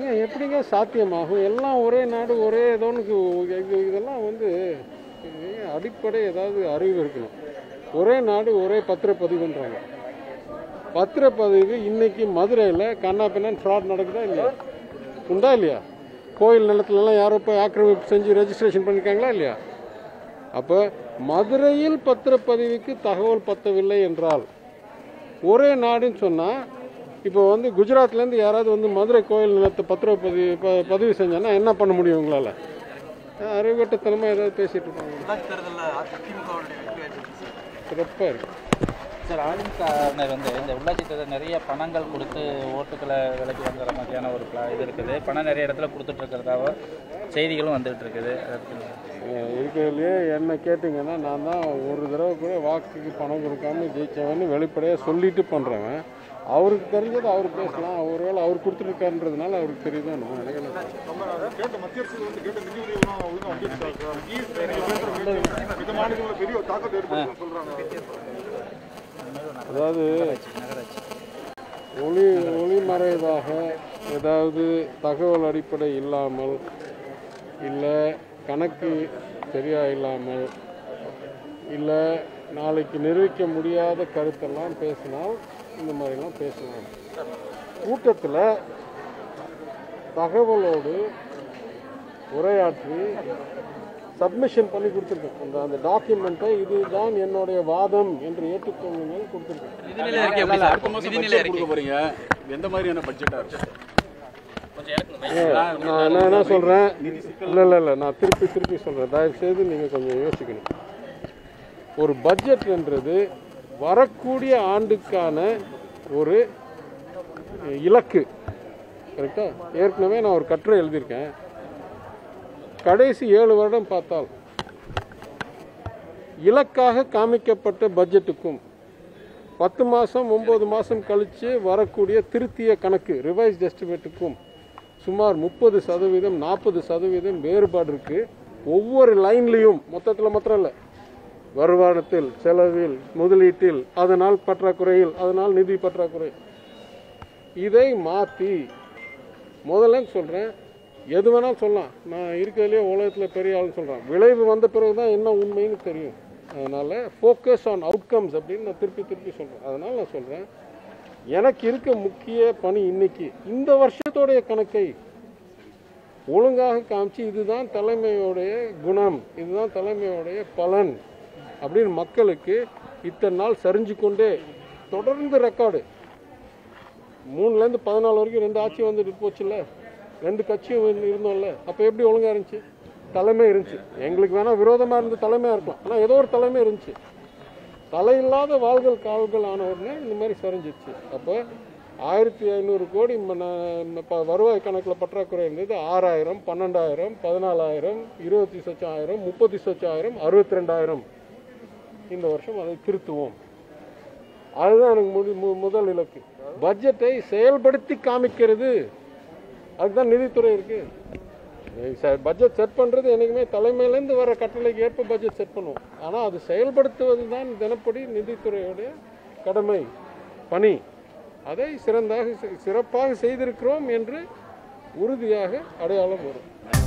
ஏன் எப்படிங்க சாத்தியமாகும்? எல்லாம் ஒரே நாடு ஒரே ஏதோன்னு இதெல்லாம் வந்து அடிப்படை ஏதாவது அறிவு இருக்கணும். ஒரே நாடு ஒரே பத்திரப்பதிவுன்றாங்க. பத்திரப்பதிவு இன்னைக்கு மதுரையில் கண்ணாப்பின்னு ஃப்ராட் நடக்குதா இல்லையா? உண்டா இல்லையா? கோயில் நிலத்துலலாம் யாரோ இப்போ ஆக்கிரமிப்பு செஞ்சு ரெஜிஸ்ட்ரேஷன் பண்ணியிருக்காங்களா இல்லையா? அப்போ மதுரையில் பத்திரப்பதிவுக்கு தகவல் பத்தவில்லை என்றால், ஒரே நாடுன்னு சொன்னால் இப்போ வந்து குஜராத்லேருந்து யாராவது வந்து மதுரை கோயில் நிலத்தை பதிவு செஞ்சான்னா என்ன பண்ண முடியும் உங்களால்? அறிவுகட்டத்தனமாக ஏதாவது பேசிகிட்டு இருக்காங்க. சிறப்பாக இருக்குது சார். ஆளுநர் வந்து இந்த உள்ளாட்சி தேர்தல் நிறைய பணங்கள் கொடுத்து ஓட்டுக்களை விலைக்கு வாங்குற மாதிரியான ஒரு இது இருக்குது. பணம் நிறைய இடத்துல கொடுத்துட்ருக்கிறதாவோ செய்திகளும் வந்துகிட்டு இருக்குது. இருக்கிறதுலையே என்ன கேட்டிங்கன்னா, நான் தான் ஒரு தடவை கூட வாக்குக்கு பணம் கொடுக்காமல் ஜெயிச்சவன்னு வெளிப்படையாக சொல்லிட்டு பண்ணுறவன். அவருக்கு தெரிஞ்சது அவர் பேசலாம். ஒருவேளை அவர் கொடுத்துருக்காருன்றதுனால அவருக்கு தெரியுதான் நினைக்கிறேன். அதாவது ஒளிமறைவாக ஏதாவது தகவல் அடிப்படை இல்லாமல், இல்லை கணக்கு சரியா இல்லாமல், இல்லை நாளைக்கு நிரூபிக்க முடியாத கருத்தெல்லாம் பேசினால் இந்த மாதிரிலாம் பேசுவாங்க. கூட்டத்தில் தகவலோடு உரையாற்றி சப்மிஷன் பண்ணி கொடுத்துருக்கேன். அந்த டாக்குமெண்ட்டை இதுதான் என்னுடைய வாதம் என்று ஏற்றுக்கொள்ளுங்கள் கொடுத்துருக்கேன். எந்த மாதிரியான பட்ஜெட்டாக இருக்கு நான் என்ன சொல்கிறேன்? இல்லை நான் திருப்பி சொல்கிறேன். தயவுசெய்து நீங்கள் கொஞ்சம் யோசிக்கணும். ஒரு பட்ஜெட் என்றது வரக்கூடிய ஆண்டுக்கான ஒரு இலக்கு. கரெக்டாக ஏற்கனவே நான் ஒரு கட்டுரை எழுதியிருக்கேன். கடைசி 7 வருடம் பார்த்தால் இலக்காக காமிக்கப்பட்ட பட்ஜெட்டுக்கும் 10 மாதம் 9 மாதம் கழித்து வரக்கூடிய திருத்திய கணக்கு ரிவைஸ் எஸ்டிமேட்டுக்கும் சுமார் 30% 40% வேறுபாடு இருக்குது. ஒவ்வொரு லைன்லேயும் மொத்தத்தில் மாத்திரம் இல்லை, வருமானத்தில், செலவில், முதலீட்டில், அதனால் பற்றாக்குறையில், அதனால் நிதி பற்றாக்குறை. இதை மாற்றி முதல்ல சொல்கிறேன். எது வேணாலும் சொல்லலாம். நான் இருக்கிறதுலையே உலகத்தில் பெரிய ஆளுன்னு சொல்கிறேன். விளைவு வந்த பிறகு தான் என்ன உண்மைன்னு தெரியும். அதனால் ஃபோக்கஸ் ஆன் அவுட்கம்ஸ் அப்படின்னு நான் திருப்பி சொல்கிறேன். அதனால் நான் சொல்கிறேன், எனக்கு இருக்க முக்கிய பணி இன்னைக்கு இந்த வருஷத்தோடைய கணக்கை ஒழுங்காக காமிச்சு இதுதான் தலைமையோடைய குணம், இதுதான் தலைமையோடைய பலன் அப்படின்னு மக்களுக்கு இத்தனை நாள் சரிஞ்சு கொண்டே தொடர்ந்து ரெக்கார்டு 3லேருந்து 14 வரைக்கும் 2 ஆட்சியும் வந்துட்டு போச்சுல்ல, 2 கட்சியும் இருந்தோம்ல. அப்போ எப்படி ஒழுங்காக இருந்துச்சு? தலைமை இருந்துச்சு. எங்களுக்கு வேணால் விரோதமாக இருந்த தலைமையாக இருக்கலாம், ஆனால் ஏதோ ஒரு தலைமை இருந்துச்சு. தலையில்லாத வாள்கள் கால்கள் ஆன உடனே இந்த மாதிரி சரிஞ்சிச்சு. அப்போ 1500 கோடி வருவாய் கணக்கில் பற்றாக்குறை இருந்தது 6000, 12000, 14000, 26000, 30000, 62000. இந்த வருஷம் அதை திருத்துவோம். அதுதான் எனக்கு முதல் இலக்கு. பட்ஜெட்டை செயல்படுத்தி காமிக்கிறது, அதுதான் நிதித்துறை இருக்கு. பட்ஜெட் செட் பண்ணுறது என்றைக்குமே தலைமையிலேருந்து வர கட்டளைக்கு ஏற்ப பட்ஜெட் செட் பண்ணுவோம். ஆனால் அது செயல்படுத்துவது தான் தினப்படி நிதித்துறையோடைய கடமை, பணி. அதை சிறப்பாக செய்திருக்கிறோம் என்று உறுதியாக அடையாளம் வரும்.